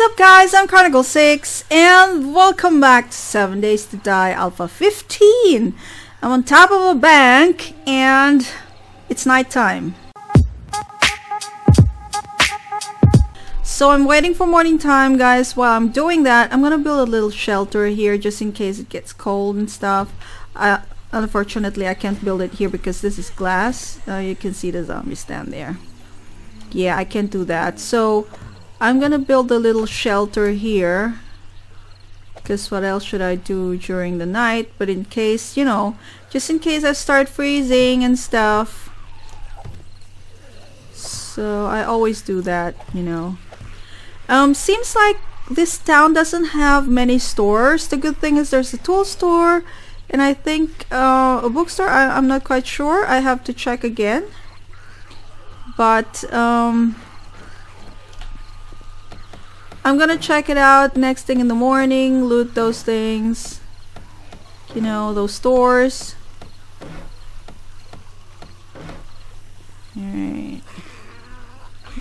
What's up guys, I'm Chroniclesix and welcome back to 7 Days to Die Alpha 15. I'm on top of a bank and it's night time. So I'm waiting for morning time guys. While I'm doing that, I'm gonna build a little shelter here just in case it gets cold and stuff. Unfortunately I can't build it here because this is glass. You can see the zombie stand there. Yeah, I can't do that. So I'm gonna build a little shelter here because what else should I do during the night, but in case, you know, just in case I start freezing and stuff. So I always do that, you know. Seems like this town doesn't have many stores. The good thing is there's a tool store and I think a bookstore. I'm not quite sure, I have to check again, but I'm gonna check it out next thing in the morning, loot those things, you know, those stores. Alright.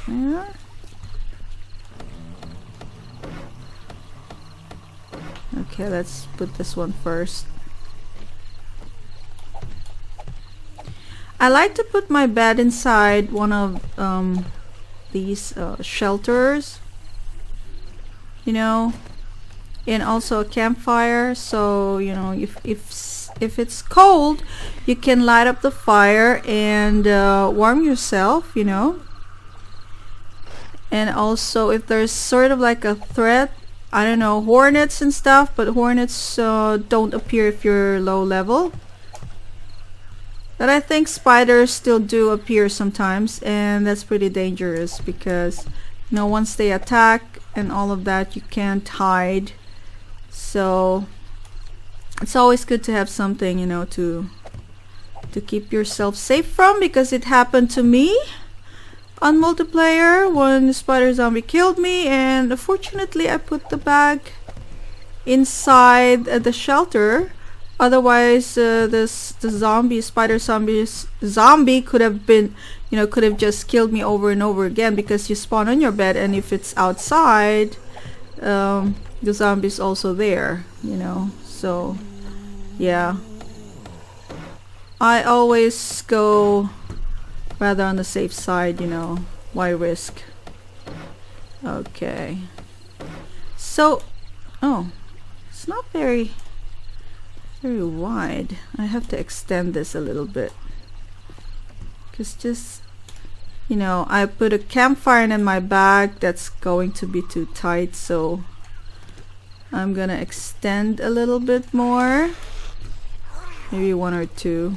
Yeah. Okay, let's put this one first. I like to put my bed inside one of these shelters, you know, and also a campfire, so you know, if it's cold you can light up the fire and warm yourself, you know. And also if there's sort of like a threat, I don't know, hornets and stuff, but hornets don't appear if you're low level, but I think spiders still do appear sometimes, and that's pretty dangerous because, you know, once they attack and all of that, you can't hide. So it's always good to have something, you know, to keep yourself safe from, because it happened to me on multiplayer when the spider zombie killed me, and fortunately I put the bag inside the shelter. Otherwise the spider zombie could have been, you know, could have just killed me over and over again, because you spawn on your bed, and if it's outside, the zombie's also there, you know. So yeah, I always go rather on the safe side, you know, why risk. Okay, so oh, it's not very wide. I have to extend this a little bit, because just, you know, I put a campfire in my bag, that's going to be too tight, so I'm gonna extend a little bit more, maybe one or two.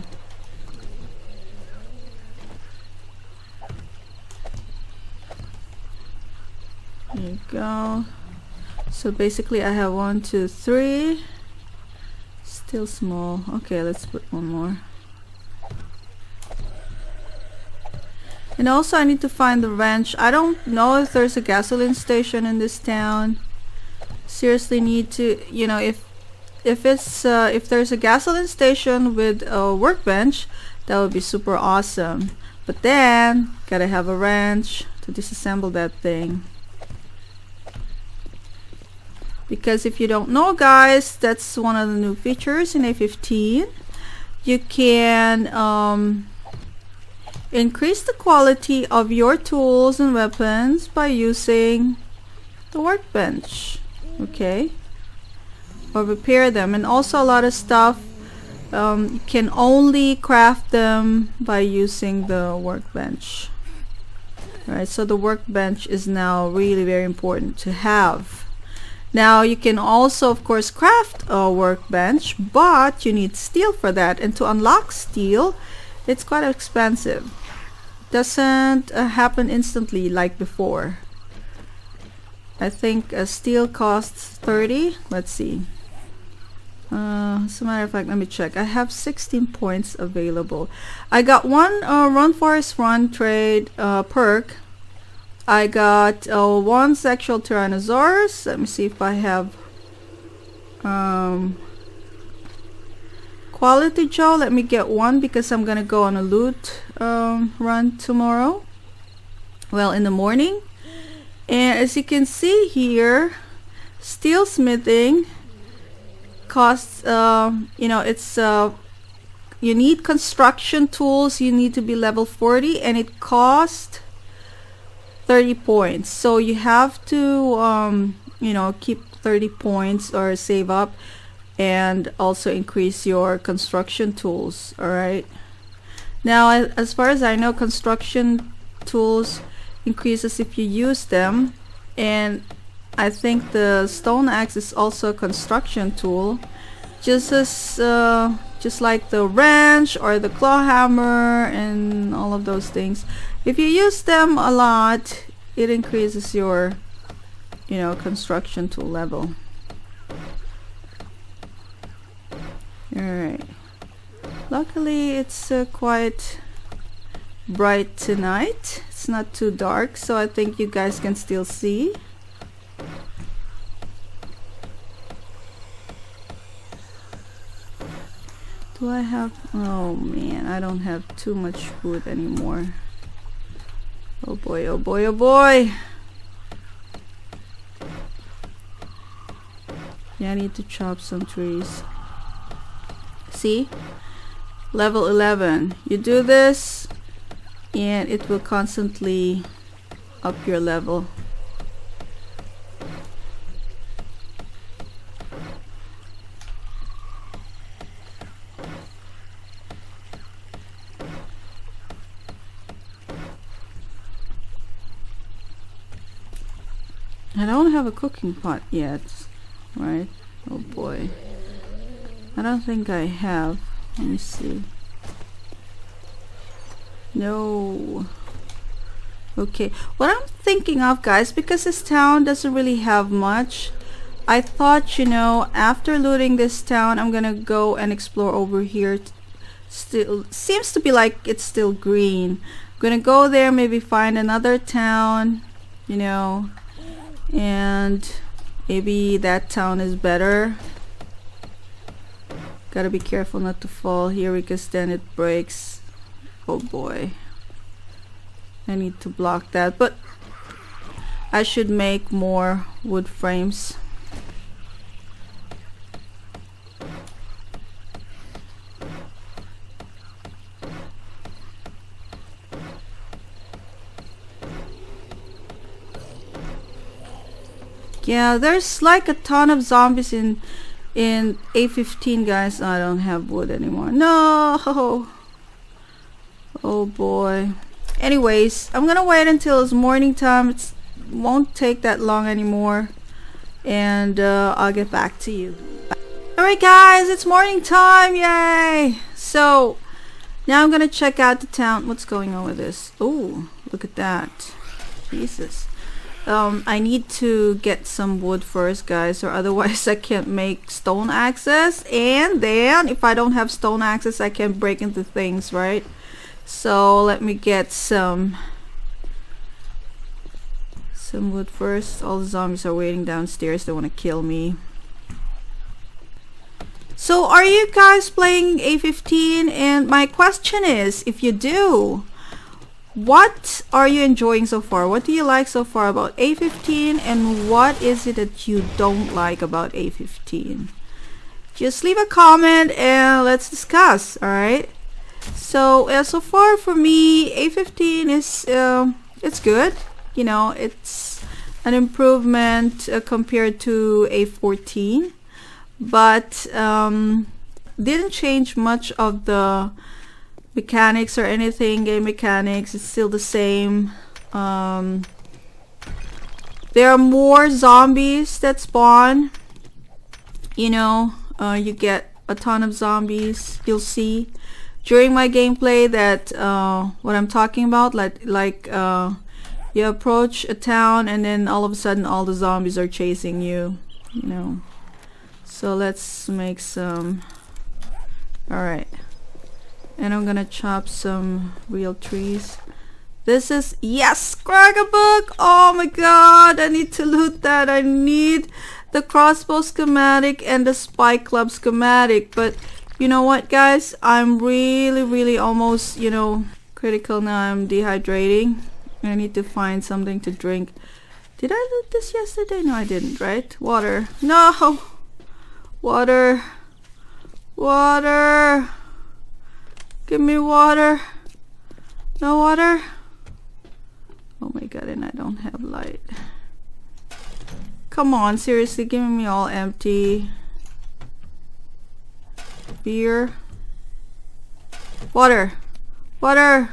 There you go. So basically I have 1, 2, 3. Still small. Okay, let's put one more. And also I need to find the ranch. I don't know if there's a gasoline station in this town. Seriously need to, you know, if there's a gasoline station with a workbench, that would be super awesome. But then gotta have a wrench to disassemble that thing. Because if you don't know guys, that's one of the new features in A15. You can increase the quality of your tools and weapons by using the workbench, okay, or repair them. And also a lot of stuff, you can only craft them by using the workbench. All right, so the workbench is now really very important to have. Now you can also of course craft a workbench, but you need steel for that, and to unlock steel it's quite expensive. Doesn't happen instantly like before. I think steel costs 30. Let's see, as a matter of fact, let me check. I have 16 points available. I got one run forest run trade perk. I got one sexual tyrannosaurus. Let me see if I have quality jaw. Let me get one, because I'm gonna go on a loot run tomorrow, well, in the morning. And as you can see here, steel smithing costs, you need construction tools, you need to be level 40, and it costs 30 points. So you have to, keep 30 points or save up, and also increase your construction tools. All right. Now, as far as I know, construction tools increases if you use them, and I think the stone axe is also a construction tool, just like the wrench or the claw hammer and all of those things. If you use them a lot, it increases your, construction tool level. All right. Luckily, it's quite bright tonight. It's not too dark, so I think you guys can still see. Do I have, oh man, I don't have too much wood anymore. Oh boy, oh boy, oh boy. Yeah, I need to chop some trees. See? Level 11. You do this and it will constantly up your level. I don't have a cooking pot yet, right? Oh boy. I don't think I have. Let me see. No. Okay. What I'm thinking of, guys, because this town doesn't really have much, I thought, after looting this town, I'm gonna go and explore over here. Still seems to be like it's still green. I'm gonna go there, maybe find another town, and maybe that town is better. Gotta be careful not to fall here because then it breaks. Oh boy. I need to block that, but I should make more wood frames. Yeah, there's like a ton of zombies in A15, guys. I don't have wood anymore. No. Oh boy. Anyways, I'm gonna wait until it's morning time. It won't take that long anymore, and I'll get back to you. Alright guys, it's morning time. Yay! So now I'm gonna check out the town. What's going on with this? Oh, look at that. Jesus. I need to get some wood first, guys, or otherwise I can't make stone axes, and then if I don't have stone axes I can't break into things, right? So let me get some wood first. All the zombies are waiting downstairs, they want to kill me. So are you guys playing A15? And my question is, if you do, what are you enjoying so far? What do you like so far about A15, and what is it that you don't like about A15? Just leave a comment and let's discuss. All right. So so far for me, A15 is it's good. It's an improvement compared to A14, but didn't change much of the mechanics or anything. Game mechanics, it's still the same. There are more zombies that spawn. You get a ton of zombies. You'll see during my gameplay that what I'm talking about, like you approach a town and then all of a sudden all the zombies are chasing you, So let's make some. Alright. And I'm gonna chop some real trees. This is, yes, Crackabook! Oh my god, I need to loot that. I need the crossbow schematic and the spy club schematic. But you know what, guys? I'm really almost, critical now. I'm dehydrating. I need to find something to drink. Did I loot this yesterday? No, I didn't, right? Water. No! Water. Water. Give me water. No water. Oh my god, and I don't have light. Come on, seriously, give me all empty. Beer. Water. Water.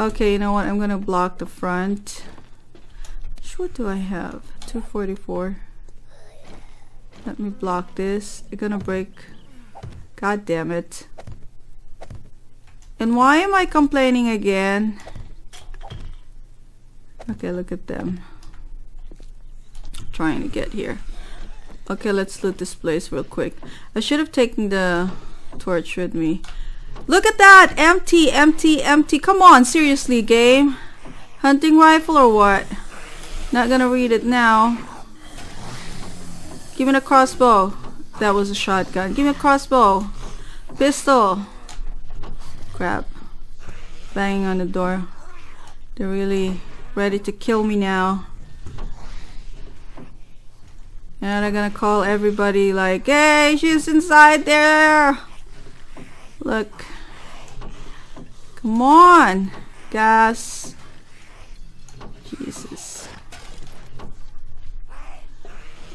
Okay, you know what? I'm gonna block the front. What do I have? 244. Let me block this. It's gonna break. God damn it. And why am I complaining again? Okay, look at them. Trying to get here. Okay, let's loot this place real quick. I should have taken the torch with me. Look at that! Empty, empty, empty. Come on, seriously, game. Hunting rifle or what? Not gonna read it now. Give me a crossbow. That was a shotgun. Give me a crossbow. Pistol. Crap. Banging on the door. They're really ready to kill me now. And I'm gonna call everybody like, hey, she's inside there. Look. Come on. Gas. Jesus.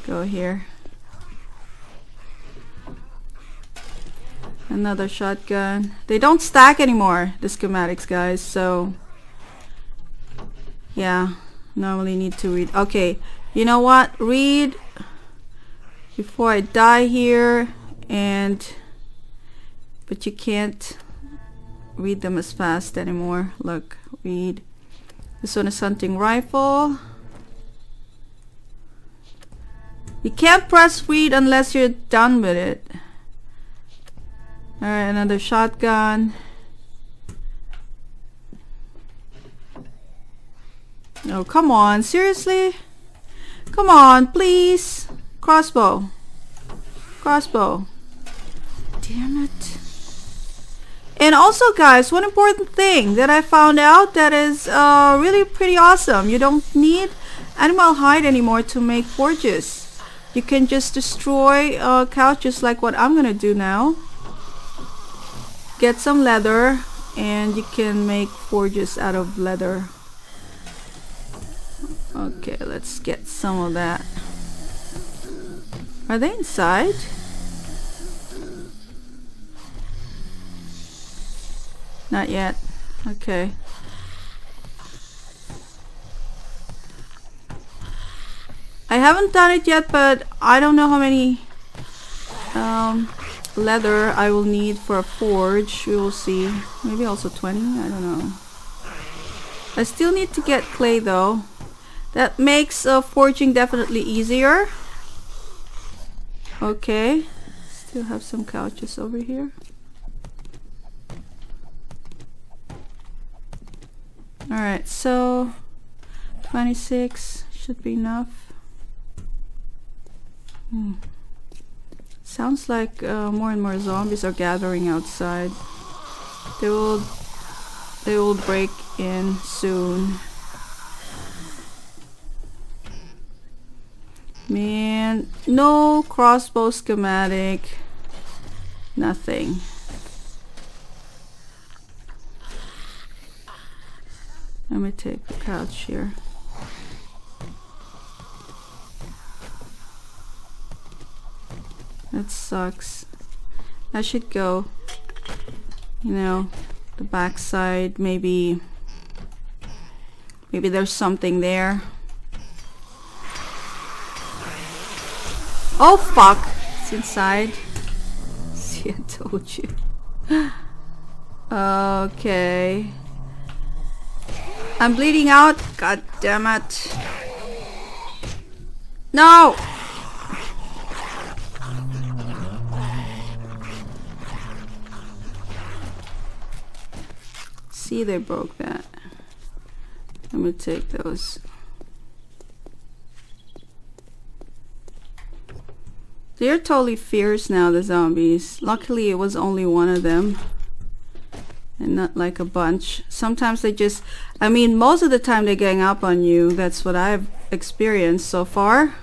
Go here. Another shotgun. They don't stack anymore, the schematics, guys, so yeah, normally need to read. Okay, you know what, read before I die here, and but you can't read them as fast anymore. Look, read. This one is hunting rifle. You can't press read unless you're done with it. Alright, another shotgun. Oh, come on, seriously? Come on, please. Crossbow. Crossbow. Damn it. And also, guys, one important thing that I found out that is really pretty awesome. You don't need animal hide anymore to make forges. You can just destroy couches like what I'm gonna do now. Get some leather and you can make forges out of leather. Okay, let's get some of that. Are they inside? Not yet. Okay. I haven't done it yet, but I don't know how many leather I will need for a forge. We will see. Maybe also 20? I don't know. I still need to get clay though. That makes forging definitely easier. Okay. Still have some couches over here. Alright, so 26 should be enough. Sounds like more and more zombies are gathering outside. They will break in soon. Man, no crossbow schematic, nothing. Let me take the couch here. That sucks. I should go, you know, the backside. Maybe there's something there. Oh fuck! It's inside. See, I told you. Okay. I'm bleeding out. God damn it! No. See, they broke that. I'm gonna take those. They're totally fierce now, the zombies. Luckily, it was only one of them, and not like a bunch. Sometimes they just, I mean, most of the time they gang up on you. That's what I've experienced so far.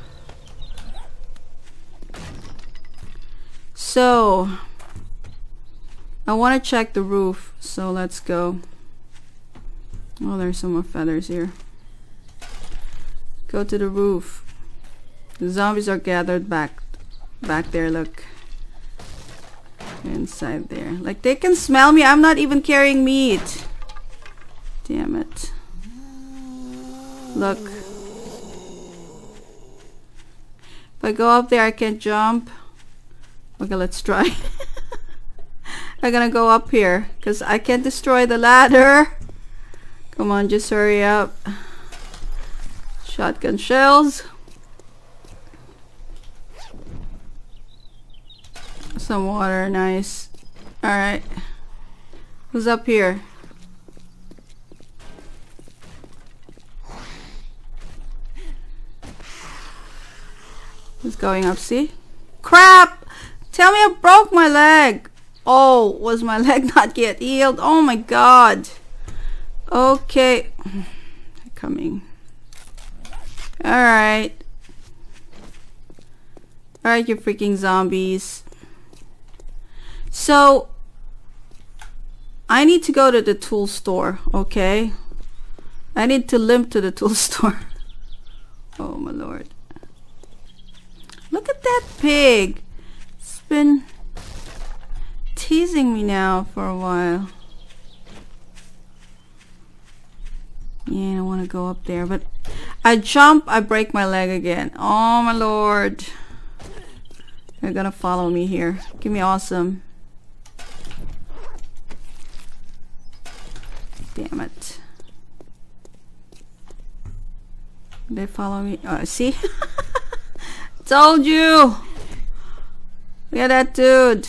So I want to check the roof, so let's go. Oh, there's some more feathers here. Go to the roof. The zombies are gathered back there, look. Inside there. Like, they can smell me. I'm not even carrying meat. Damn it. Look. If I go up there, I can't jump. Okay, let's try. I'm gonna go up here because I can't destroy the ladder. Come on, just hurry up. Shotgun shells. Some water, nice. Alright. Who's up here? Who's going up, see? Crap! Tell me I broke my leg! Oh, was my leg not yet healed? Oh my god! Okay. They're coming. Alright. Alright, you freaking zombies. So I need to go to the tool store, okay? I need to limp to the tool store. Oh my lord. Look at that pig. It's been teasing me now for a while. Yeah, I want to go up there, but I jump, I break my leg again. Oh my lord. They're gonna follow me here. Give me awesome. Damn it. They follow me. Oh, see? Told you! Look at that dude.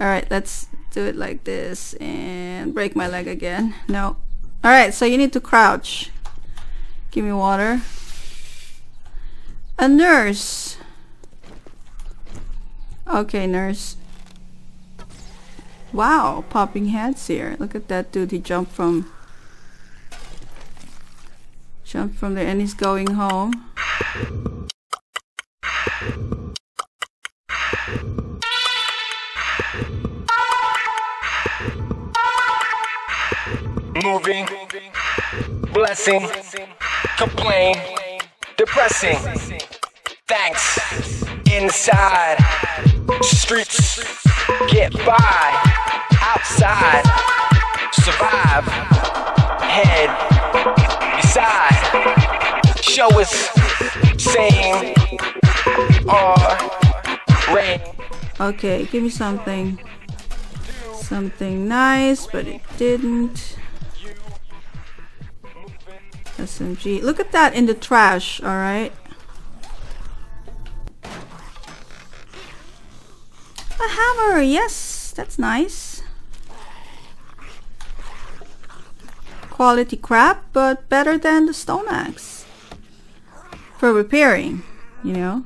Alright, let's do it like this and break my leg again. No. Alright, so you need to crouch. Give me water. A nurse. Okay, nurse. Wow, popping heads here. Look at that dude, he jumped from there and he's going home. Moving, blessing, complain, depressing, thanks, inside, streets, get by. Outside, survive, head, beside, show us, sing, rain. Okay, give me something. Something nice, but it didn't. SMG. Look at that in the trash, alright? A hammer, yes, that's nice. Quality crap, but better than the stone axe for repairing, you know.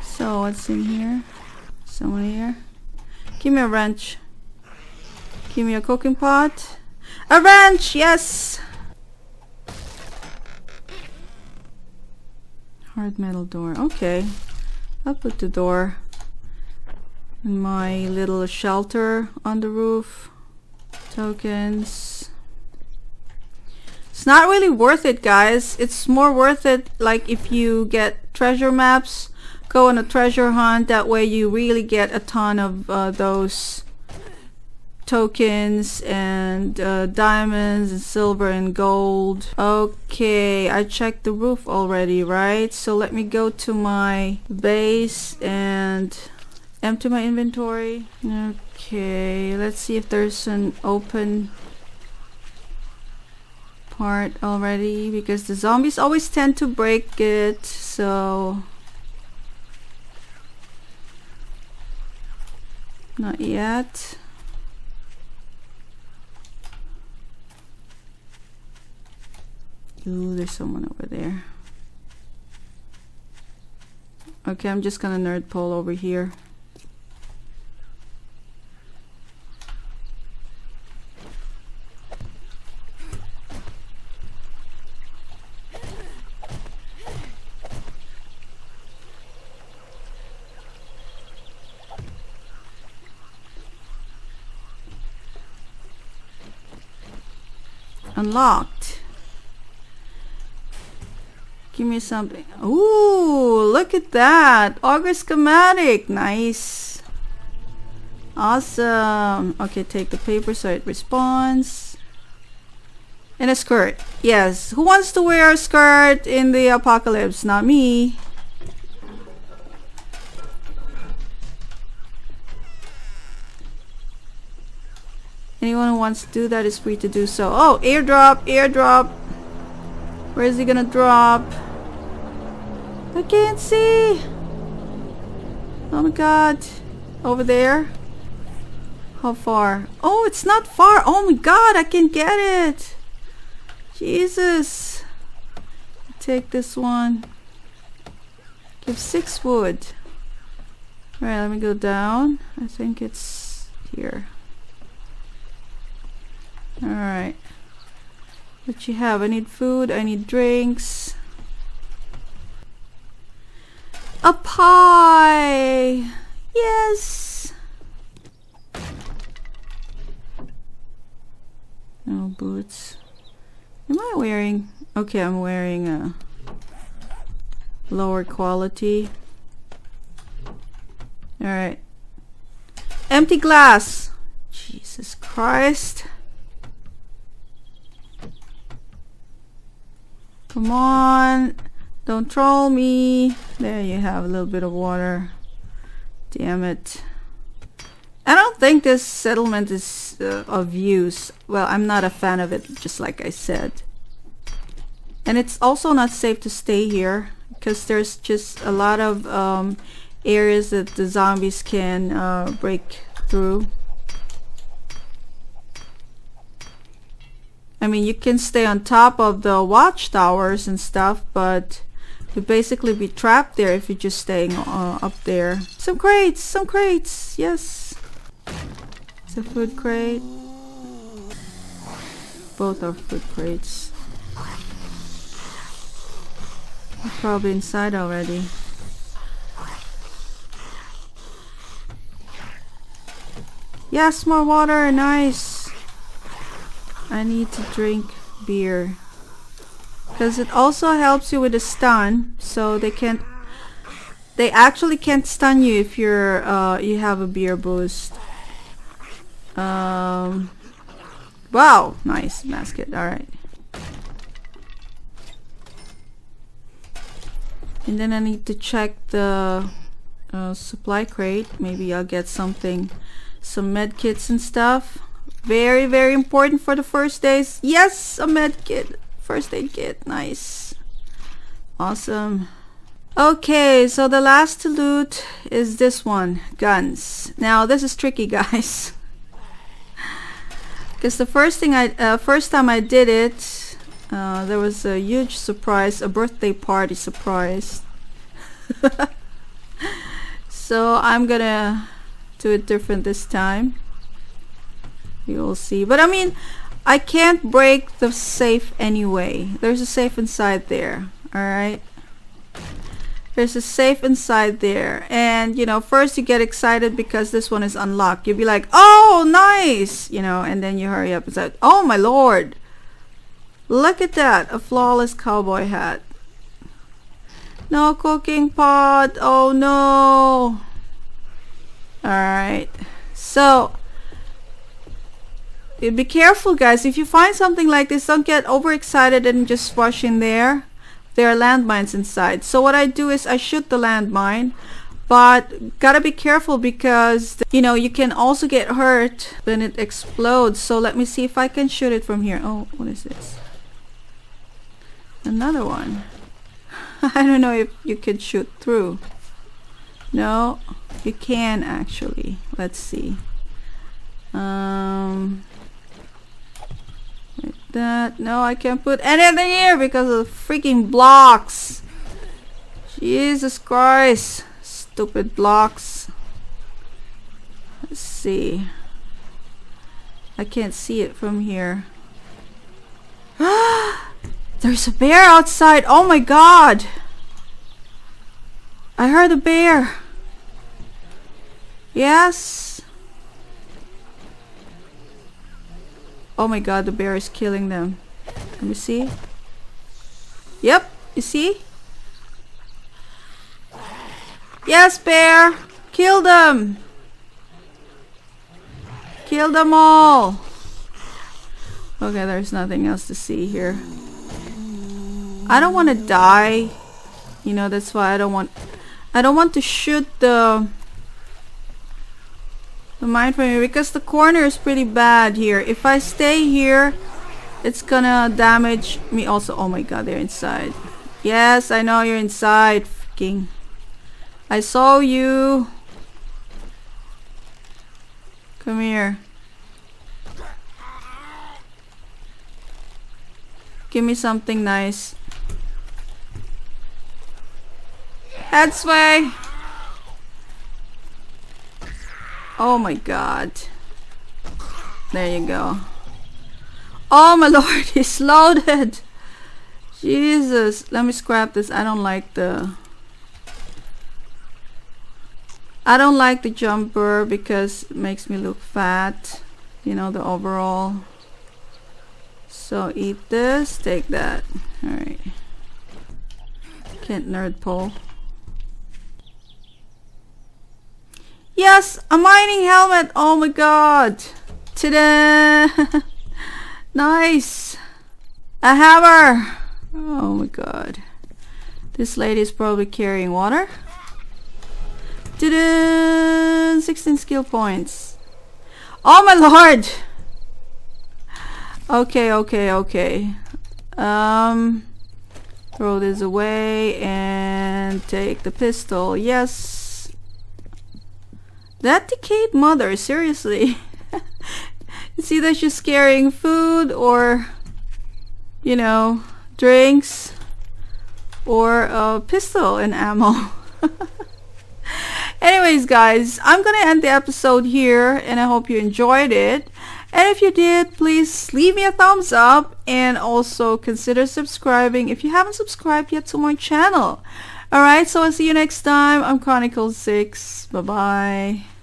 So what's in here? Someone here. Give me a wrench. Give me a cooking pot. A wrench, yes. Hard metal door. Okay, I'll put the door in my little shelter on the roof. Tokens. It's not really worth it, guys. It's more worth it like if you get treasure maps, go on a treasure hunt. That way you really get a ton of those tokens and diamonds and silver and gold. Okay, I checked the roof already, right? So let me go to my base and empty my inventory. Okay, let's see if there's an open part already, because the zombies always tend to break it. So not yet. Ooh, there's someone over there. Okay, I'm just gonna nerd pole over here. Unlocked. Give me something. Ooh, look at that. Auger schematic. Nice. Awesome. Okay, take the paper so it responds. And a skirt. Yes. Who wants to wear a skirt in the apocalypse? Not me. Anyone who wants to do that is free to do so. Oh, airdrop, airdrop. Where is he gonna drop? I can't see. Oh my god. Over there. How far? Oh, it's not far. Oh my god, I can get it. Jesus. Take this one. Give 6 wood. Alright, let me go down. I think it's here. Alright. What you have? I need food, I need drinks. A pie! Yes! No boots. Am I wearing... Okay, I'm wearing a lower quality. Alright. Empty glass! Jesus Christ! Come on, don't troll me. There you have a little bit of water. Damn it. I don't think this settlement is of use. Well, I'm not a fan of it, just like I said. And it's also not safe to stay here because there's just a lot of areas that the zombies can break through. I mean, you can stay on top of the watchtowers and stuff, but you'll basically be trapped there if you're just staying up there. Some crates, yes. It's a food crate. Both are food crates. They're probably inside already. Yes, more water, nice. I need to drink beer because it also helps you with a stun, so they actually can't stun you if you're you have a beer boost. Wow, nice basket. All right, and then I need to check the supply crate. Maybe I'll get something, some med kits and stuff. Very, very important for the first days. Yes, a med kit. First aid kit. Nice. Awesome. Okay, so the last to loot is this one. Guns. Now, this is tricky, guys. Because the first time I did it, there was a huge surprise. A birthday party surprise. So, I'm gonna do it different this time. You'll see. But I mean, I can't break the safe anyway. There's a safe inside there. Alright? There's a safe inside there. And, you know, first you get excited because this one is unlocked. You'll be like, oh, nice! You know, and then you hurry up. It's like, oh my lord! Look at that! A flawless cowboy hat. No cooking pot! Oh no! Alright. So... be careful, guys. If you find something like this, don't get overexcited and just rush in there. There are landmines inside. So what I do is I shoot the landmine, but gotta be careful because, you know, you can also get hurt when it explodes. So let me see if I can shoot it from here. Oh, what is this? Another one. I don't know if you can shoot through. No, you can actually. Let's see. Like that. No, I can't put anything here because of the freaking blocks. Jesus Christ. Stupid blocks. Let's see. I can't see it from here. There's a bear outside. Oh my god. I heard a bear. Yes. Oh my god, the bear is killing them. Let me see. Yep, you see? Yes, bear! Kill them! Kill them all! Okay, there's nothing else to see here. I don't want to die. You know, that's why I don't want to shoot the mine from here, because the corner is pretty bad here. If I stay here, it's gonna damage me also. Oh my god, they're inside. Yes, I know you're inside. Fucking, I saw you. Come here. Give me something nice. Head sway. Oh my god. There you go. Oh my lord, he's loaded. Jesus. Let me scrap this. I don't like the jumper because it makes me look fat, you know, the overall. So eat this, take that. Alright. Can't nerd pull. Yes, a mining helmet! Oh my god! Ta-da! Nice! A hammer! Oh my god. This lady is probably carrying water. Ta-da! 16 skill points. Oh my lord! Okay. Throw this away and take the pistol. Yes. That decayed mother, seriously. It's either she's carrying food or, you know, drinks or a pistol and ammo. Anyways, guys, I'm gonna end the episode here, and I hope you enjoyed it. And if you did, please leave me a thumbs up and also consider subscribing if you haven't subscribed yet to my channel. Alright, so I'll see you next time. I'm Chroniclesix. Bye-bye.